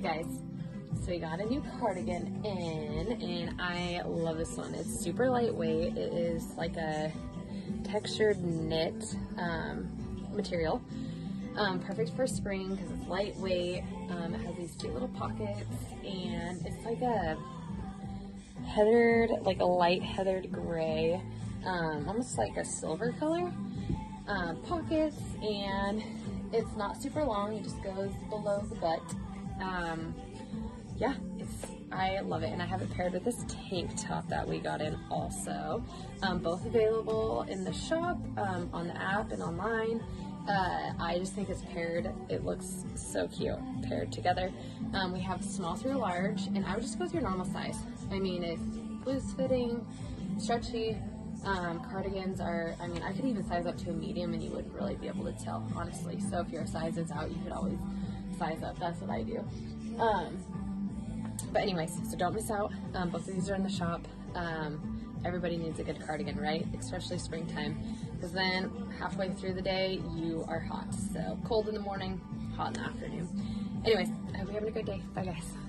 Hey guys, so we got a new cardigan in, and I love this one. It's super lightweight. It is like a textured knit material. Perfect for spring because it's lightweight. It has these cute little pockets, and it's like a heathered, like a light heathered gray, almost like a silver color. Pockets, and it's not super long. It just goes below the butt. Yeah, I love it, and I have it paired with this tank top that we got in also. Both available in the shop, on the app, and online. I just think it's paired. It looks so cute paired together. We have small through large, and I would just go with your normal size. I mean, it's loose fitting, stretchy. Cardigans are, I mean, I could even size up to a medium and you wouldn't really be able to tell, honestly. So if your size is out, you could always size up. That's what I do. But anyways, so don't miss out. Both of these are in the shop. Everybody needs a good cardigan, right? Especially springtime, because then halfway through the day you are hot. So cold in the morning, hot in the afternoon. Anyways, I hope you're having a great day. Bye guys.